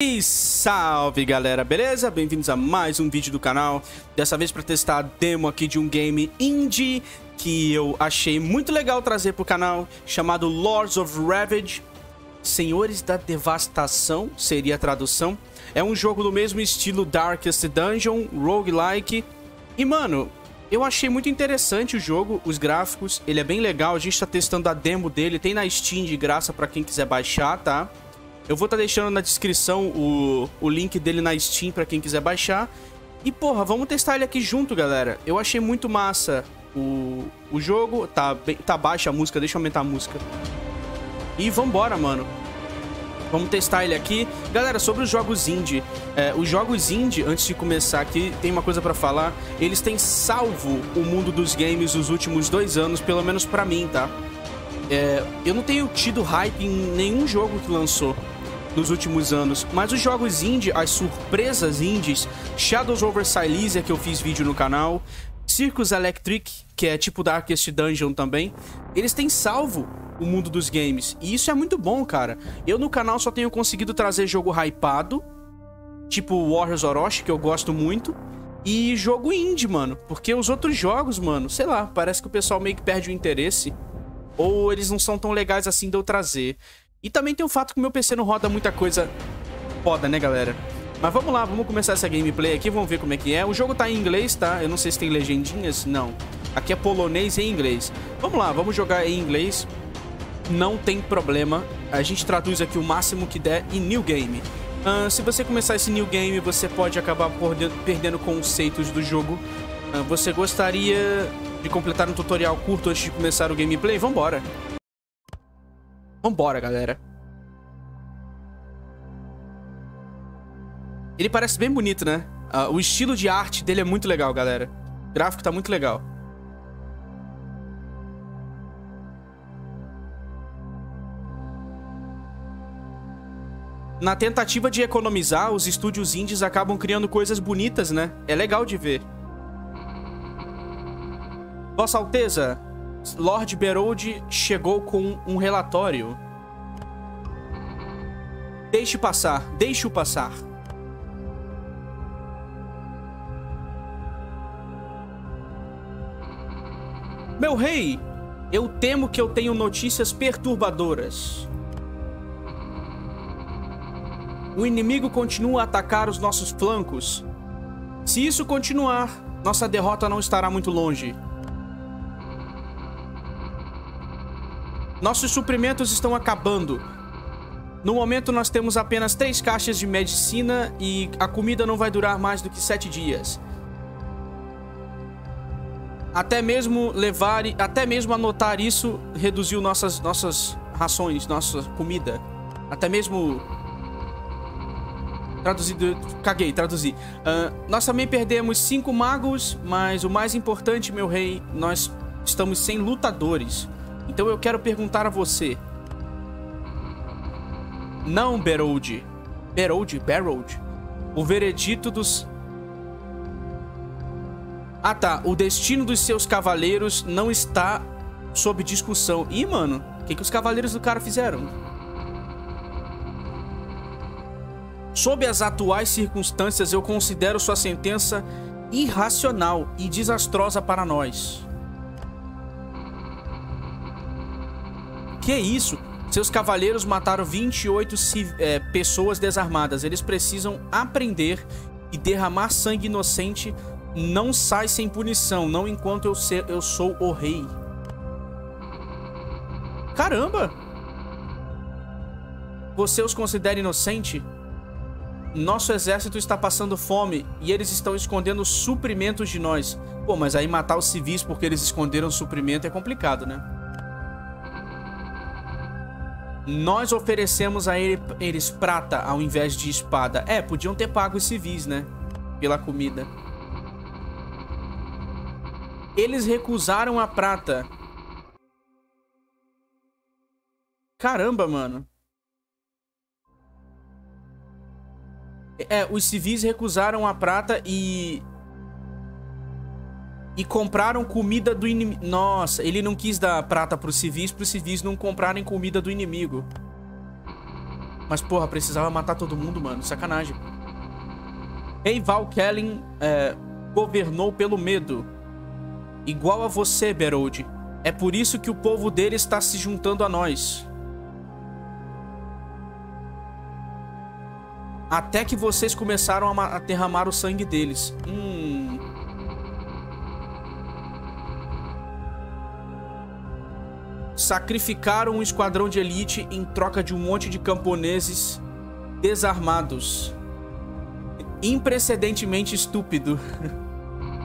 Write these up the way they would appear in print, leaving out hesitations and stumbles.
E salve galera, beleza? Bem-vindos a mais um vídeo do canal. Dessa vez para testar a demo aqui de um game indie que eu achei muito legal trazer pro canal, chamado Lords of Ravage, Senhores da Devastação, seria a tradução. É um jogo do mesmo estilo Darkest Dungeon, roguelike. E mano, eu achei muito interessante o jogo, os gráficos, ele é bem legal. A gente tá testando a demo dele, tem na Steam de graça para quem quiser baixar, tá? Eu vou estar deixando na descrição o link dele na Steam pra quem quiser baixar. E, porra, vamos testar ele aqui junto, galera. Eu achei muito massa o jogo. Tá baixa a música, deixa eu aumentar a música. E vambora, mano. Vamos testar ele aqui. Galera, sobre os jogos indie. Os jogos indie, antes de começar aqui, tem uma coisa pra falar. Eles têm salvo o mundo dos games nos últimos 2 anos, pelo menos pra mim, tá? Eu não tenho tido hype em nenhum jogo que lançou nos últimos anos, mas os jogos indie, as surpresas indies, Shadows Over Silesia, que eu fiz vídeo no canal, Circus Electric, que é tipo Darkest Dungeon também, eles têm salvo o mundo dos games, e isso é muito bom, cara. Eu no canal só tenho conseguido trazer jogo hypado, tipo Warriors Orochi, que eu gosto muito, e jogo indie, mano, porque os outros jogos, mano, sei lá, parece que o pessoal meio que perde o interesse, ou eles não são tão legais assim de eu trazer. E também tem o fato que o meu PC não roda muita coisa foda, né, galera? Mas vamos lá, vamos começar essa gameplay aqui, vamos ver como é que é. O jogo tá em inglês, tá? Eu não sei se tem legendinhas, não. Aqui é polonês e inglês. Vamos lá, vamos jogar em inglês. Não tem problema. A gente traduz aqui o máximo que der em New Game. Se você começar esse New Game, você pode acabar perdendo conceitos do jogo. Você gostaria de completar um tutorial curto antes de começar o gameplay? Vambora! Vambora, galera. Ele parece bem bonito, né? O estilo de arte dele é muito legal, galera. O gráfico tá muito legal. Na tentativa de economizar, os estúdios indies acabam criando coisas bonitas, né? É legal de ver. Vossa Alteza, Lord Berode chegou com um relatório. Deixe passar, deixe-o passar. Meu rei, eu temo que eu tenho notícias perturbadoras. O inimigo continua a atacar os nossos flancos. Se isso continuar, nossa derrota não estará muito longe. Nossos suprimentos estão acabando. No momento nós temos apenas 3 caixas de medicina e a comida não vai durar mais do que 7 dias. Até mesmo anotar isso reduziu nossas rações, nossa comida. Até mesmo... Traduzido... Caguei, traduzi. Nós também perdemos 5 magos, mas o mais importante, meu rei, nós estamos sem lutadores. Então eu quero perguntar a você. Não, Berold. Berold. O veredito dos... Ah, tá. O destino dos seus cavaleiros não está sob discussão. Ih, mano. O que os cavaleiros do cara fizeram? Sob as atuais circunstâncias, eu considero sua sentença irracional e desastrosa para nós. Que isso? Seus cavaleiros mataram 28 pessoas desarmadas. Eles precisam aprender e derramar sangue inocente. Não sai sem punição, não enquanto eu sou o rei. Caramba! Você os considera inocente? Nosso exército está passando fome e eles estão escondendo suprimentos de nós. Pô, mas aí matar os civis porque eles esconderam suprimento é complicado, né? Nós oferecemos a eles prata ao invés de espada. É, podiam ter pago os civis, né? Pela comida. Eles recusaram a prata. Caramba, mano. É, os civis recusaram a prata e compraram comida do inimigo. Nossa, ele não quis dar prata pros civis não comprarem comida do inimigo. Mas, porra, precisava matar todo mundo, mano. Sacanagem. Rei Valkellen governou pelo medo. Igual a você, Berode. É por isso que o povo dele está se juntando a nós. Até que vocês começaram a derramar o sangue deles. Sacrificaram um esquadrão de elite em troca de um monte de camponeses desarmados. Imprecedentemente estúpido.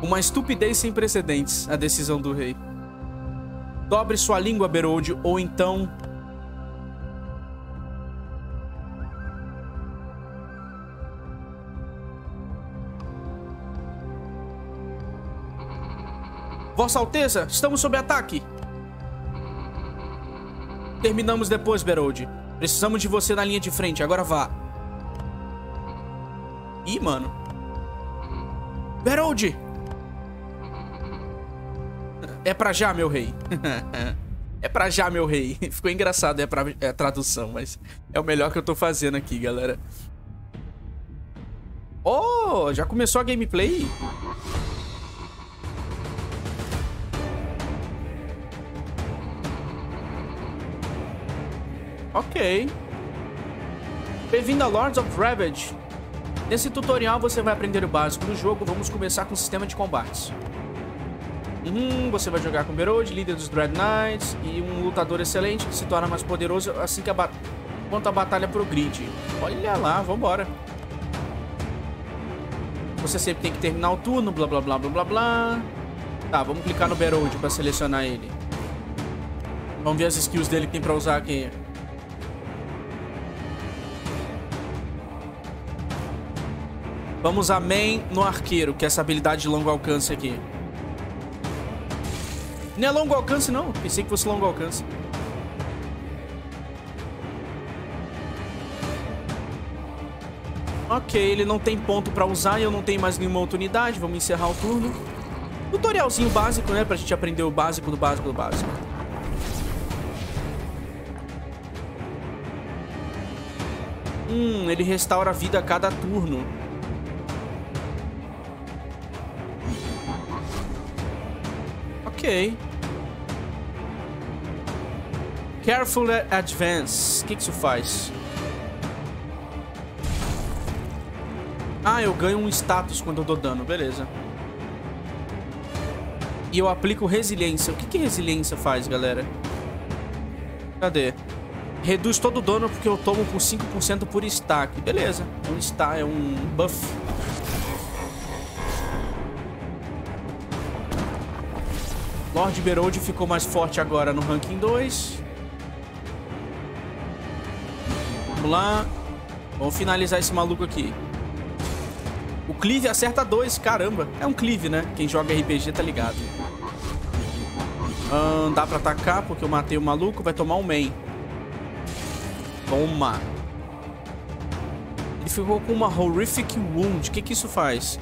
Uma estupidez sem precedentes, a decisão do rei. Dobre sua língua, Berode, ou então... Vossa Alteza, estamos sob ataque. Terminamos depois, Berode. Precisamos de você na linha de frente, agora vá. Ih, mano. Berode! É pra já, meu rei. É pra já, meu rei. Ficou engraçado a tradução, mas é o melhor que eu tô fazendo aqui, galera. Oh, já começou a gameplay? Ok. Bem-vindo a Lords of Ravage. Nesse tutorial você vai aprender o básico do jogo. Vamos começar com o sistema de combates. Você vai jogar com Berode, líder dos Dread Knights, e um lutador excelente que se torna mais poderoso assim que a batalha progride. Olha lá, vambora. Você sempre tem que terminar o turno, blá blá blá blá blá blá. Tá, vamos clicar no Berode pra selecionar ele. Vamos ver as skills dele que tem pra usar aqui. Vamos a main no arqueiro, que é essa habilidade de longo alcance aqui. Não é longo alcance, não. Pensei que fosse longo alcance. Ok, ele não tem ponto pra usar e eu não tenho mais nenhuma outra unidade. Vamos encerrar o turno. Tutorialzinho básico, né? Pra gente aprender o básico do básico do básico. Ele restaura a vida a cada turno. Ok. Careful Advance. O que isso faz? Ah, eu ganho um status quando eu dou dano. Beleza. E eu aplico resiliência. O que resiliência faz, galera? Cadê? Reduz todo o dano porque eu tomo por 5% por stack. Beleza. Um stack é um buff. Lord Berode ficou mais forte agora no ranking 2. Vamos lá. Vamos finalizar esse maluco aqui. O Cleave acerta 2, caramba. É um Cleave, né? Quem joga RPG tá ligado. Dá pra atacar porque eu matei o maluco. Vai tomar um main. Toma. Ele ficou com uma Horrific Wound. O que isso faz?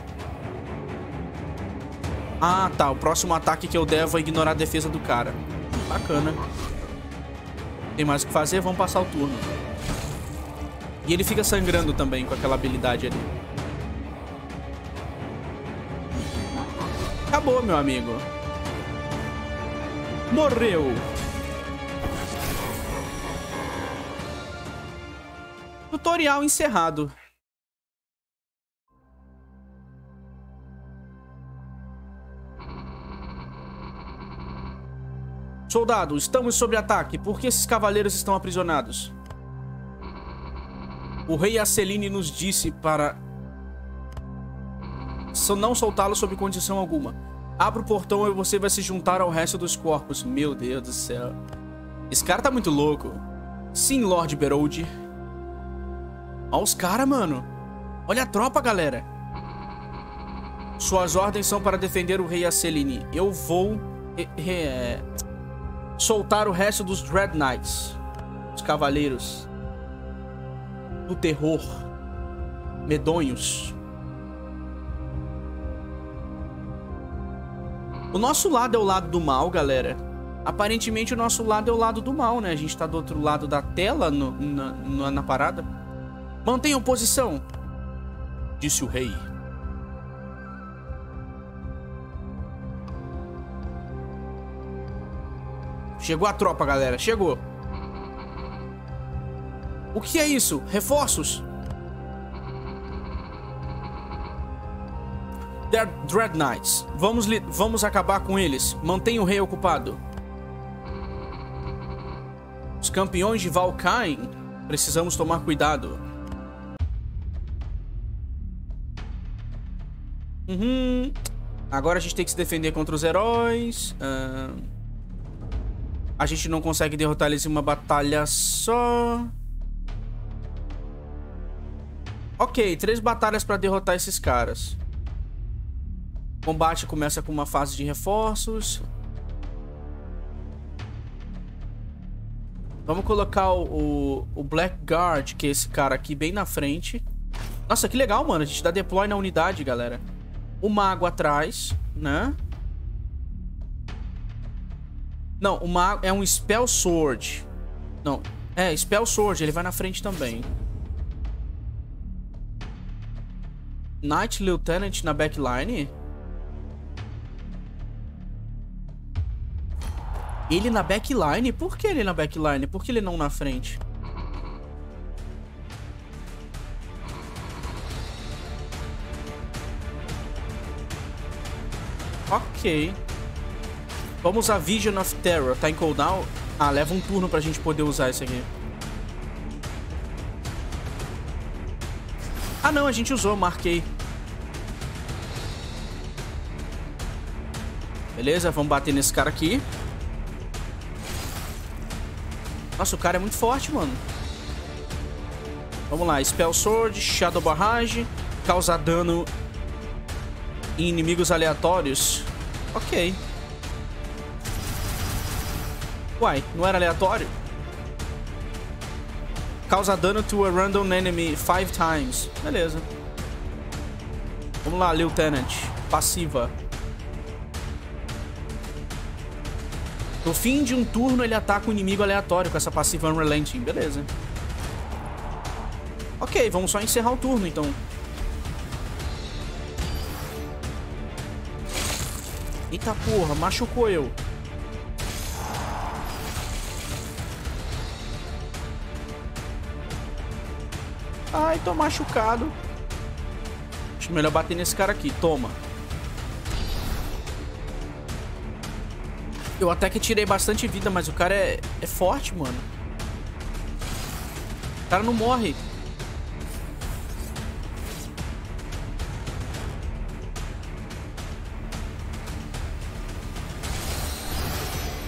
Ah, tá. O próximo ataque que eu der, eu vou ignorar a defesa do cara. Bacana. Tem mais o que fazer? Vamos passar o turno. E ele fica sangrando também com aquela habilidade ali. Acabou, meu amigo. Morreu. Tutorial encerrado. Soldado, estamos sob ataque. Por que esses cavaleiros estão aprisionados? O rei Asselin nos disse para não soltá-los sob condição alguma. Abra o portão e você vai se juntar ao resto dos corpos. Meu Deus do céu. Esse cara tá muito louco. Sim, Lord Berode. Olha os caras, mano. Olha a tropa, galera. Suas ordens são para defender o rei Asselin. Eu vou... soltar o resto dos Dread Knights, os cavaleiros do terror, medonhos. O nosso lado é o lado do mal, galera. Aparentemente o nosso lado é o lado do mal, né? A gente tá do outro lado da tela na parada. Mantenham posição, disse o rei. Chegou a tropa, galera, chegou. O que é isso? Reforços? Dread Knights. Vamos acabar com eles. Mantenha o rei ocupado. Os campeões de Valkellen. Precisamos tomar cuidado. Agora a gente tem que se defender contra os heróis. A gente não consegue derrotar eles em uma batalha só. Ok, 3 batalhas pra derrotar esses caras. O combate começa com uma fase de reforços. Vamos colocar o Black Guard, que é esse cara aqui, bem na frente. Nossa, que legal, mano. A gente dá deploy na unidade, galera. O mago atrás, né? Não, o mago é um Spell Sword. Não, é Spell Sword. Ele vai na frente também. Knight Lieutenant na backline. Ele na backline? Por que ele na backline? Por que ele não na frente? Ok. Vamos a Vision of Terror. Tá em cooldown? Ah, leva um turno pra gente poder usar isso aqui. Ah não, a gente usou, marquei. Beleza, vamos bater nesse cara aqui. Nossa, o cara é muito forte, mano. Vamos lá, Spell Sword, Shadow Barrage, causar dano em inimigos aleatórios. Ok. Uai, não era aleatório? Causa dano to a random enemy 5 times. Beleza. Vamos lá, Lieutenant. Passiva. No fim de um turno, ele ataca um inimigo aleatório com essa passiva Unrelenting. Beleza. Ok, vamos só encerrar o turno, então. Eita porra, machucou eu. Ai, tô machucado. Acho melhor bater nesse cara aqui. Toma. Eu até que tirei bastante vida, mas o cara é forte, mano. O cara não morre.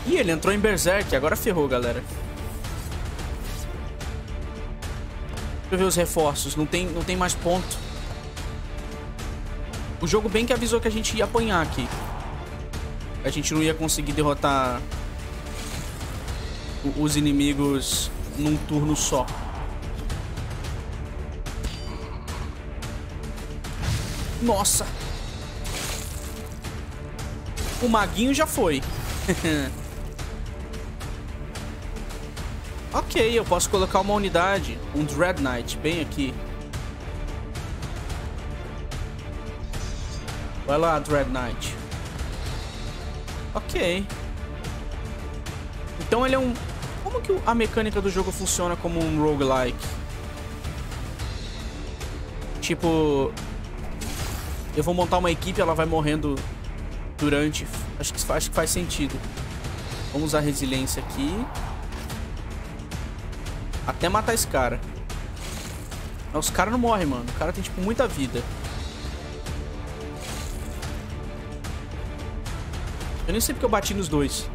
Ih, ele entrou em Berserk. Agora ferrou, galera. Deixa eu ver os reforços. Não tem mais ponto. O jogo bem que avisou que a gente ia apanhar aqui. A gente não ia conseguir derrotar os inimigos num turno só. Nossa! O maguinho já foi. Ok, eu posso colocar uma unidade, um Dread Knight, bem aqui. Vai lá, Dread Knight. Ok. Então ele é um... Como que a mecânica do jogo funciona como um roguelike? Tipo... Eu vou montar uma equipe, ela vai morrendo durante... Acho que faz sentido. Vamos usar resiliência aqui. Até matar esse cara. Os caras não morrem, mano. O cara tem, tipo, muita vida. Eu nem sei porque eu bati nos dois.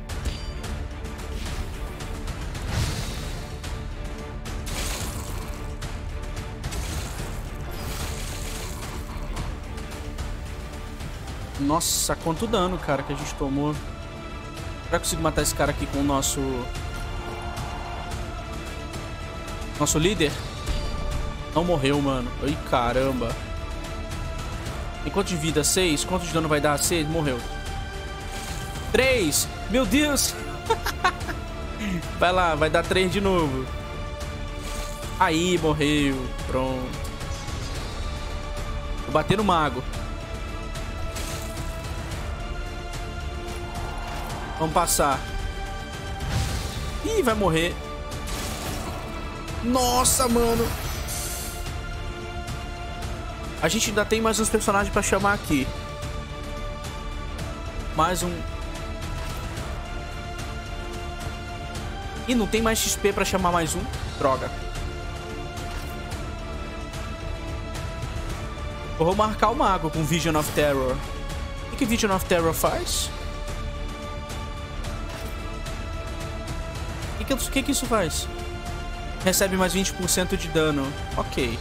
Nossa, quanto dano, cara, que a gente tomou. Será que consigo matar esse cara aqui com o nosso... Nosso líder? Não morreu, mano. Ai, caramba. Tem quanto de vida? 6? Quanto de dano vai dar? 6? Morreu. 3! Meu Deus! Vai lá, vai dar 3 de novo. Aí, morreu. Pronto. Vou bater no mago. Vamos passar. Ih, vai morrer. Nossa, mano. A gente ainda tem mais uns personagens pra chamar aqui. Mais um. Ih, não tem mais XP pra chamar mais um? Droga. Vou marcar o mago com Vision of Terror. O que Vision of Terror faz? O que isso faz? Recebe mais 20% de dano. Ok.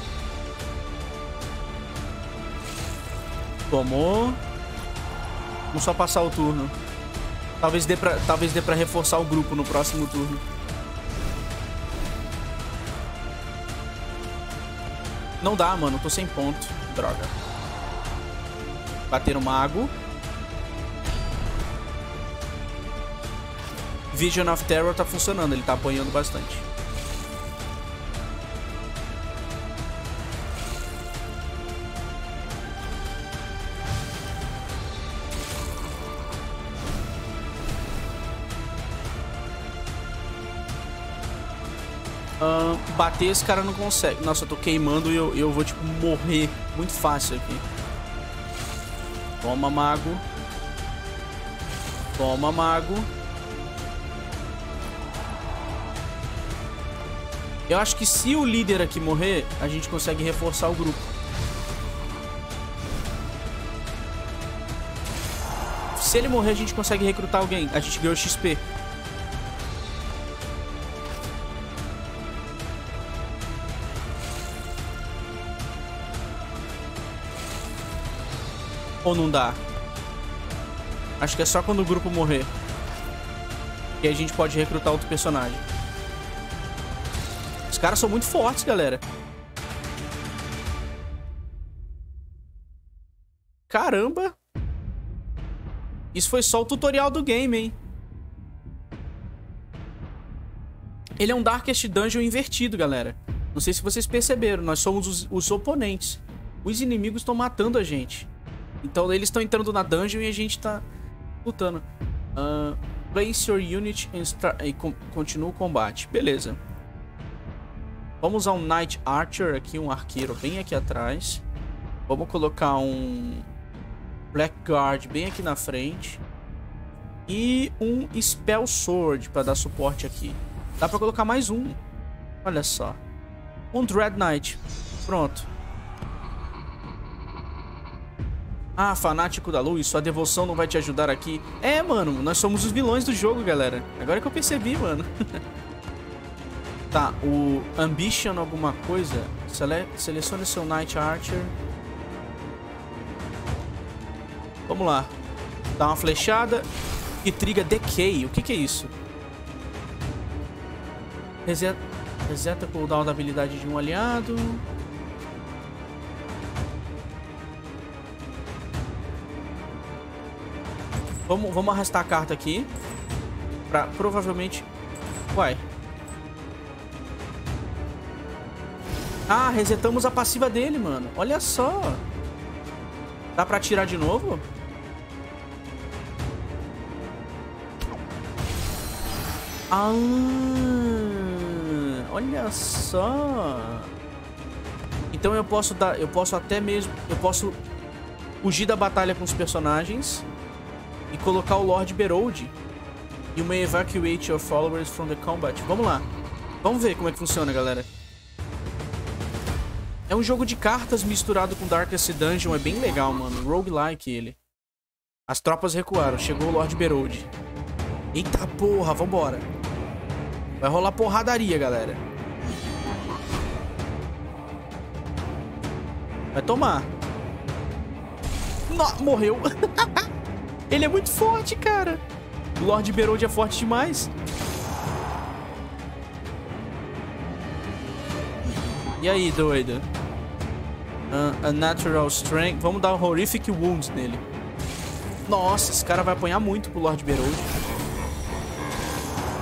Tomou. Vamos só passar o turno. Talvez dê pra reforçar o grupo no próximo turno. Não dá, mano. Tô sem ponto. Droga. Bater o mago. Vision of Terror tá funcionando. Ele tá apanhando bastante. Bater esse cara não consegue. Nossa, eu tô queimando e eu vou, tipo, morrer muito fácil aqui. Toma, mago. Toma, mago. Eu acho que se o líder aqui morrer, a gente consegue reforçar o grupo. Se ele morrer, a gente consegue recrutar alguém. A gente ganhou XP. Ou não dá? Acho que é só quando o grupo morrer que a gente pode recrutar outro personagem. Os caras são muito fortes, galera. Caramba! Isso foi só o tutorial do game, hein? Ele é um Darkest Dungeon invertido, galera. Não sei se vocês perceberam. Nós somos os oponentes. Os inimigos estão matando a gente. Então eles estão entrando na dungeon e a gente tá lutando. Place your unit and continua o combate. Beleza. Vamos usar um Knight Archer aqui, um arqueiro bem aqui atrás. Vamos colocar um Black Guard bem aqui na frente. E um Spell Sword pra dar suporte aqui. Dá pra colocar mais um. Olha só. Um Dread Knight. Pronto. Ah, fanático da luz, sua devoção não vai te ajudar aqui. É, mano, nós somos os vilões do jogo, galera. Agora que eu percebi, mano. Tá, o Ambition alguma coisa. Selecione seu Knight Archer. Vamos lá. Dá uma flechada. E triga Decay. O que é isso? Reseta o cooldown da habilidade de um aliado. Vamos arrastar a carta aqui. Pra provavelmente... Uai. Ah, resetamos a passiva dele, mano. Olha só. Dá pra atirar de novo? Ah, olha só. Então eu posso dar... Eu posso até mesmo... Eu posso fugir da batalha com os personagens e colocar o Lord Berode. You may evacuate your followers from the combat. Vamos lá. Vamos ver como é que funciona, galera. É um jogo de cartas misturado com Darkest Dungeon. É bem legal, mano. Roguelike ele. As tropas recuaram. Chegou o Lord Berode. Eita porra, vambora. Vai rolar porradaria, galera. Vai tomar. Não, morreu. Ele é muito forte, cara. O Lord Berode é forte demais. E aí, doido? A Natural Strength. Vamos dar um Horrific Wounds nele. Nossa, esse cara vai apanhar muito pro Lord Berode.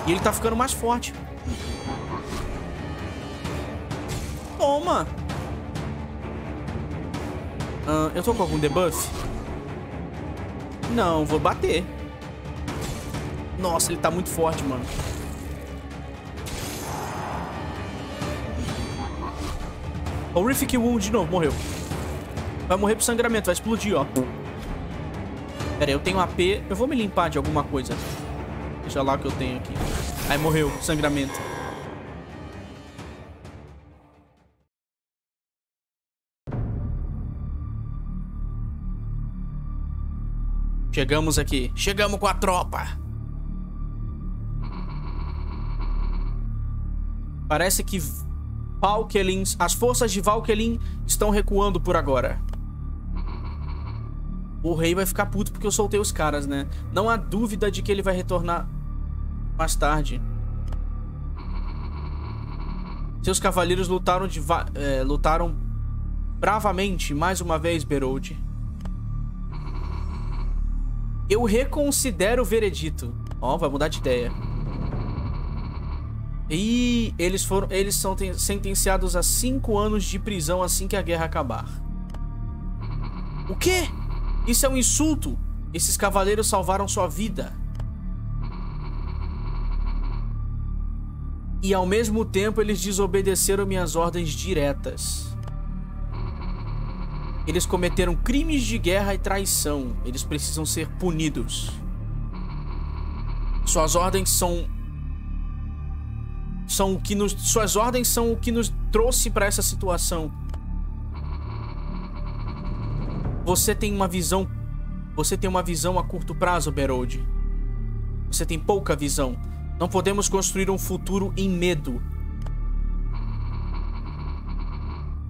E ele tá ficando mais forte. Toma! Eu tô com algum debuff? Não, vou bater. Nossa, ele tá muito forte, mano. Horrific Wound de novo, morreu. Vai morrer pro sangramento, vai explodir, ó. Pera aí, eu tenho AP. Eu vou me limpar de alguma coisa. Deixa lá o que eu tenho aqui. Aí morreu, sangramento. Chegamos aqui. Chegamos com a tropa. Parece que as forças de Valkellen estão recuando por agora. O rei vai ficar puto porque eu soltei os caras, né? Não há dúvida de que ele vai retornar mais tarde. Seus cavaleiros lutaram bravamente mais uma vez, Berode. Eu reconsidero o veredito. Ó, vai mudar de ideia. E eles são sentenciados a 5 anos de prisão assim que a guerra acabar. O quê? Isso é um insulto! Esses cavaleiros salvaram sua vida. E ao mesmo tempo eles desobedeceram minhas ordens diretas. Eles cometeram crimes de guerra e traição. Eles precisam ser punidos. Suas ordens são o que nos trouxe para essa situação. Você tem uma visão a curto prazo, Berode. Você tem pouca visão. Não podemos construir um futuro em medo.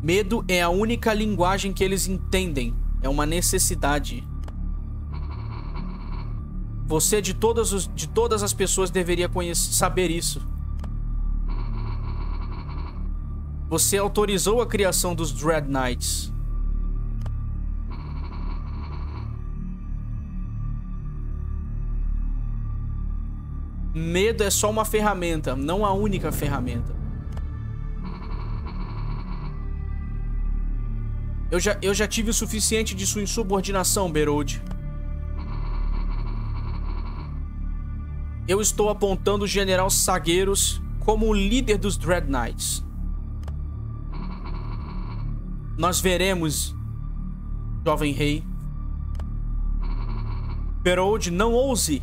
Medo é a única linguagem que eles entendem. É uma necessidade. Você, de todas as pessoas, deveria saber isso. Você autorizou a criação dos Dread Knights. Medo é só uma ferramenta, não a única ferramenta. Eu já tive o suficiente de sua insubordinação, Berode. Eu estou apontando o General Sagueiros como o líder dos Dread Knights. Nós veremos, jovem rei. Berode, não ouse.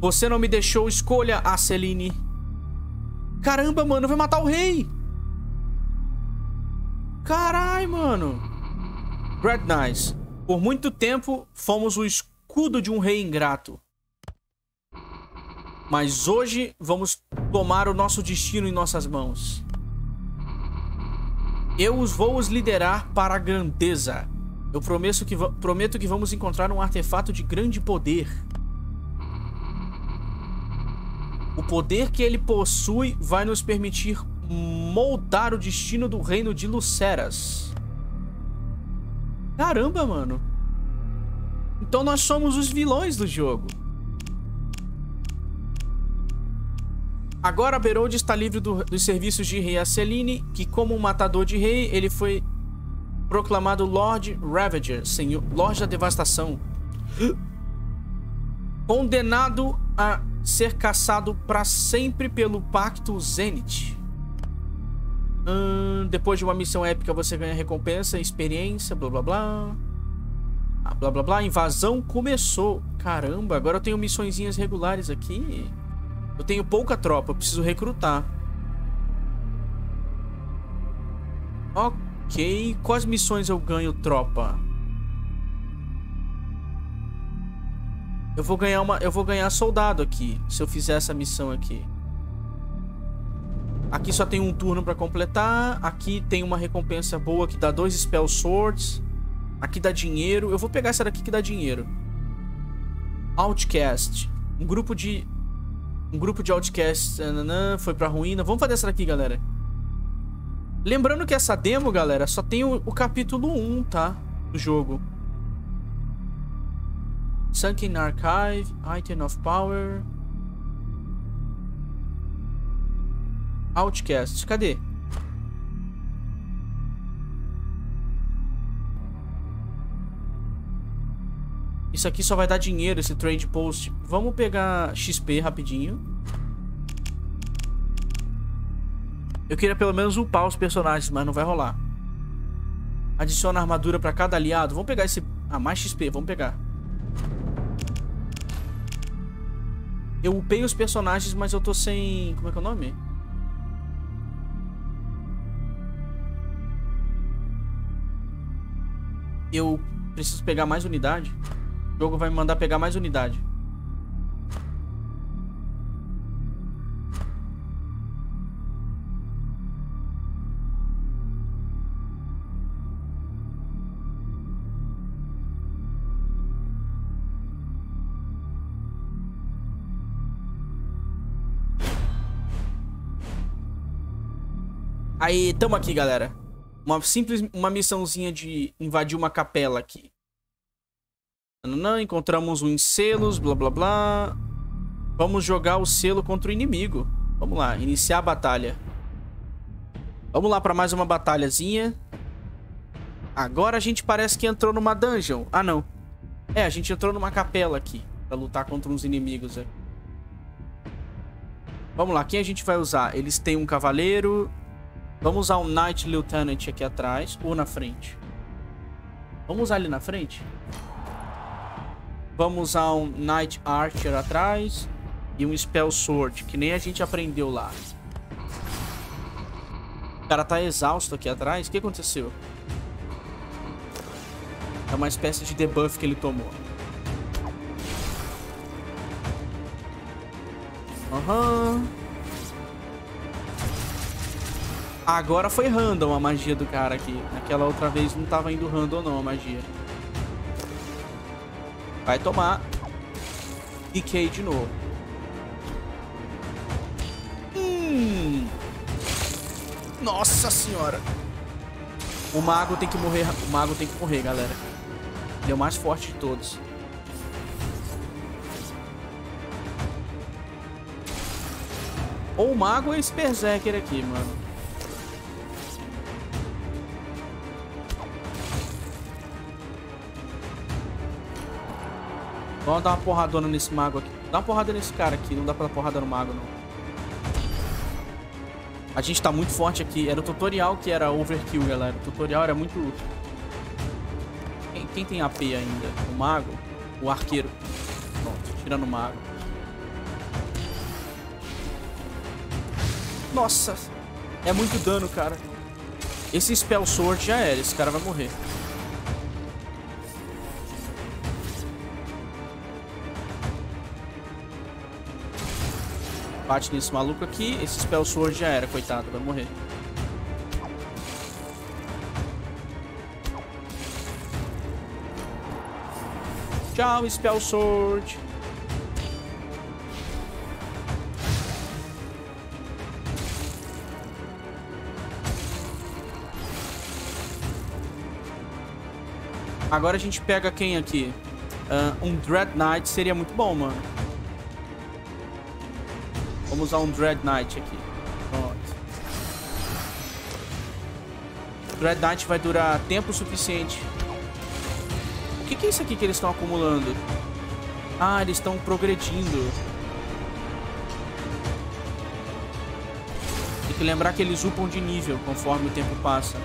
Você não me deixou escolha, Asselin. Caramba, mano, vai matar o rei. Carai, mano. Dread Knights, por muito tempo fomos o escudo de um rei ingrato. Mas hoje vamos tomar o nosso destino em nossas mãos. Eu vou os liderar para a grandeza. Eu prometo que vamos encontrar um artefato de grande poder. O poder que ele possui vai nos permitir moldar o destino do reino de Luceras. Caramba, mano. Então nós somos os vilões do jogo. Agora Berode está livre dos serviços de rei Asselin, que como um matador de rei, ele foi proclamado Lord Ravager, senhor, Lorde da Devastação. Condenado a ser caçado para sempre pelo Pacto Zenith. Depois de uma missão épica você ganha recompensa, experiência, blá blá blá. Ah, blá blá blá, a invasão começou. Caramba, agora eu tenho missõezinhas regulares aqui. Eu tenho pouca tropa, eu preciso recrutar. Ok, quais missões eu ganho tropa? Eu vou ganhar soldado aqui, se eu fizer essa missão aqui. Aqui só tem um turno pra completar. Aqui tem uma recompensa boa que dá 2 Spell Swords. Aqui dá dinheiro. Eu vou pegar essa daqui que dá dinheiro. Outcast. Um grupo de outcasts foi pra ruína. Vamos fazer essa daqui, galera. Lembrando que essa demo, galera, só tem o capítulo 1, tá? Do jogo. Sunken Archive, Item of Power, Outcasts, cadê? Isso aqui só vai dar dinheiro, esse Trade Post. Vamos pegar XP rapidinho. Eu queria pelo menos upar os personagens, mas não vai rolar. Adiciona armadura pra cada aliado. Vamos pegar esse... Ah, mais XP, vamos pegar. Eu upei os personagens, mas eu tô sem... Como é que é o nome? Eu preciso pegar mais unidade. O jogo vai me mandar pegar mais unidade. Aí, tamo aqui, galera. Uma missãozinha de invadir uma capela aqui. Nananã, encontramos uns selos, blá blá blá. Vamos jogar o selo contra o inimigo. Vamos lá, iniciar a batalha. Vamos lá pra mais uma batalhazinha. Agora a gente parece que entrou numa dungeon. Ah, não. É, a gente entrou numa capela aqui. Pra lutar contra uns inimigos aqui. Vamos lá, quem a gente vai usar? Eles têm um cavaleiro... Vamos usar um Knight Lieutenant aqui atrás ou na frente. Vamos usar ele na frente. Vamos usar um Knight Archer atrás e um Spell Sword, que nem a gente aprendeu lá. O cara tá exausto aqui atrás. O que aconteceu? É uma espécie de debuff que ele tomou. Aham. Uhum. Agora foi random a magia do cara aqui. Naquela outra vez não tava indo random não a magia. Vai tomar Decay de novo. Nossa senhora. O mago tem que morrer. O mago tem que morrer, galera. Ele é o mais forte de todos. Ou o mago ou esse Berserker aqui, mano. Vamos dar uma porradona nesse mago aqui. Dá uma porrada nesse cara aqui. Não dá pra dar porrada no mago, não. A gente tá muito forte aqui. Era o tutorial que era overkill, galera. O tutorial era muito... Quem tem AP ainda? O mago? O arqueiro. Pronto, tirando o mago. Nossa! É muito dano, cara. Esse Spell Sword já era. Esse cara vai morrer. Bate nesse maluco aqui. Esse Spell Sword já era, coitado. Vai morrer. Tchau, Spell Sword. Agora a gente pega quem aqui? Um Dread Knight seria muito bom, mano. Vamos usar um Dread Knight aqui. Pronto. Dread Knight vai durar tempo suficiente. O que é isso aqui que eles estão acumulando? Ah, eles estão progredindo. Tem que lembrar que eles upam de nível conforme o tempo passa.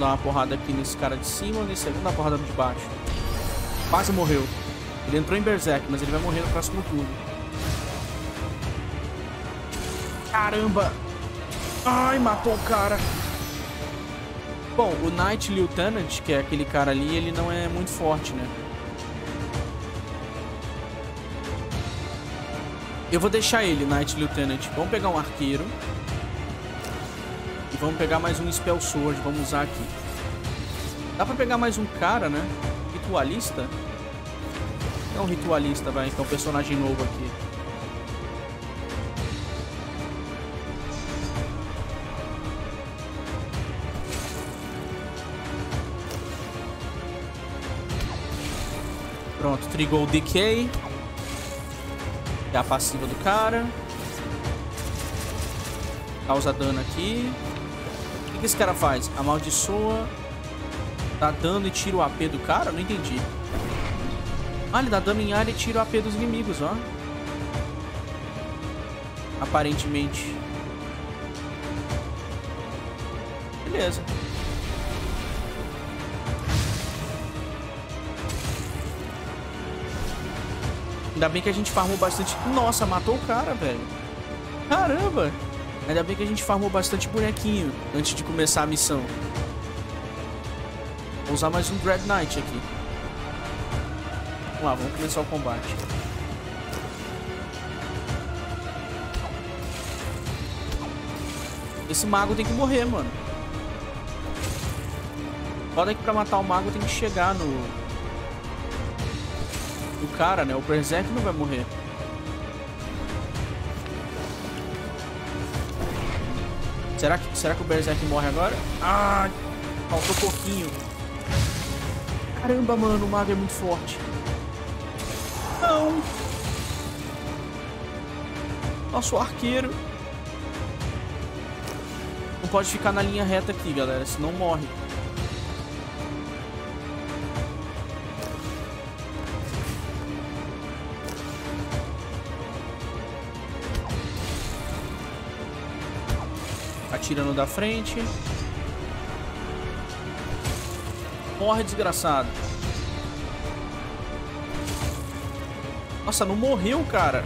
Dar uma porrada aqui nesse cara de cima. Nesse segundo, dar uma porrada de baixo. Quase morreu. Ele entrou em Berserk, mas ele vai morrer no próximo turno. Caramba! Ai, matou o cara. Bom, o Knight Lieutenant, que é aquele cara ali, ele não é muito forte, né? Eu vou deixar ele, Knight Lieutenant. Vamos pegar um arqueiro. Vamos pegar mais um Spell Sword, vamos usar aqui. Dá pra pegar mais um cara, né? Ritualista? É um Ritualista, vai. Então, personagem novo aqui. Pronto, trigou o Decay. Que é a passiva do cara. Causa dano aqui. O que esse cara faz? Amaldiçoa. Dá dano e tira o AP do cara? Não entendi. Ah, ele dá dano em área e tira o AP dos inimigos, ó. Aparentemente. Beleza. Ainda bem que a gente farmou bastante... Nossa, matou o cara, velho. Caramba. Ainda bem que a gente farmou bastante bonequinho antes de começar a missão. Vou usar mais um Dread Knight aqui. Vamos lá, vamos começar o combate. Esse mago tem que morrer, mano. Só daqui pra matar o mago tem que chegar no... O cara, né? O Berserk não vai morrer. Será que o Berserk morre agora? Ah, faltou pouquinho. Caramba, mano, o mago é muito forte. Não! Nosso arqueiro. Não pode ficar na linha reta aqui, galera, senão morre. Atirando da frente. Morre, desgraçado. Nossa, não morreu, cara.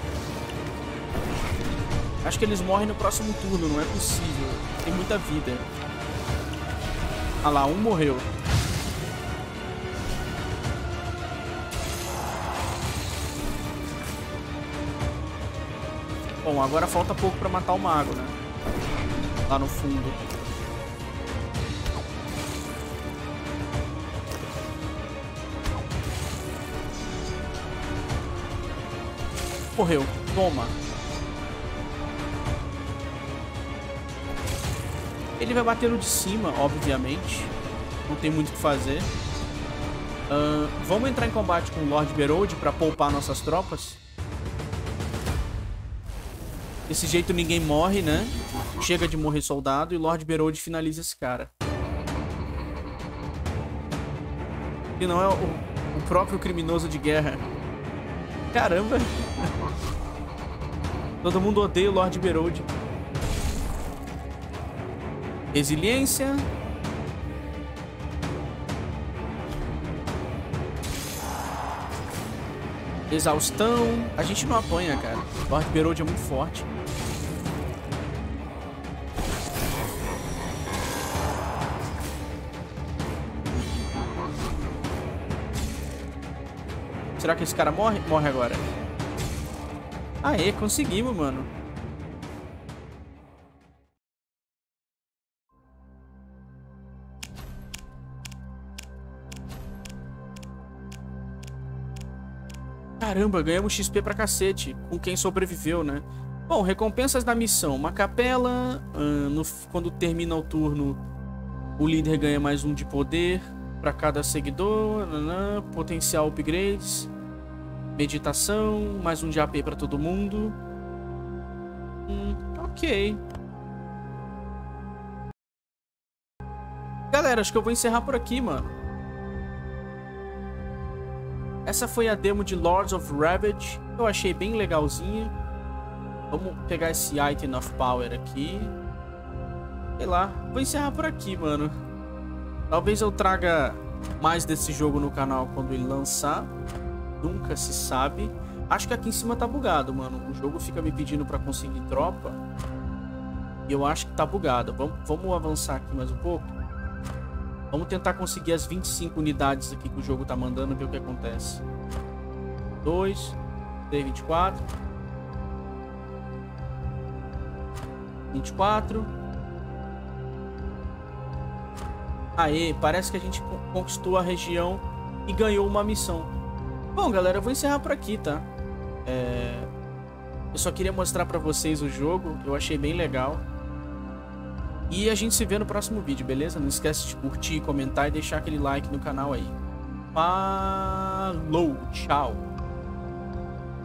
Acho que eles morrem no próximo turno. Não é possível. Tem muita vida. Ah lá, um morreu. Bom, agora falta pouco pra matar o mago, né? Lá no fundo. Morreu. Toma. Ele vai bater no de cima, obviamente. Não tem muito o que fazer. Vamos entrar em combate com o Lord Berode para poupar nossas tropas. Desse jeito ninguém morre, né? Chega de morrer soldado e Lord Berode finaliza esse cara. E não é o próprio criminoso de guerra. Caramba! Todo mundo odeia o Lord Berode. Resiliência. Exaustão. A gente não apanha, cara. Lord Berode é muito forte. Será que esse cara morre? Morre agora. Aê, conseguimos, mano. Caramba, ganhamos XP pra cacete. Com quem sobreviveu, né? Bom, recompensas da missão. Uma capela. Quando termina o turno, o líder ganha mais um de poder pra cada seguidor. Potencial upgrades. Meditação, mais um de AP pra todo mundo. Ok. Galera, acho que eu vou encerrar por aqui, mano. Essa foi a demo de Lords of Ravage. Eu achei bem legalzinha. Vamos pegar esse Item of Power aqui. Sei lá, vou encerrar por aqui, mano. Talvez eu traga mais desse jogo no canal quando ele lançar. Nunca se sabe. Acho que aqui em cima tá bugado, mano. O jogo fica me pedindo pra conseguir tropa. E eu acho que tá bugado. Vamos avançar aqui mais um pouco. Vamos tentar conseguir as 25 unidades aqui que o jogo tá mandando. Ver o que acontece. 2, 3, 24. 24. Aê, parece que a gente conquistou a região e ganhou uma missão. Bom, galera, eu vou encerrar por aqui, tá? Eu só queria mostrar pra vocês o jogo, eu achei bem legal. E a gente se vê no próximo vídeo, beleza? Não esquece de curtir, comentar e deixar aquele like no canal aí. Falou, tchau.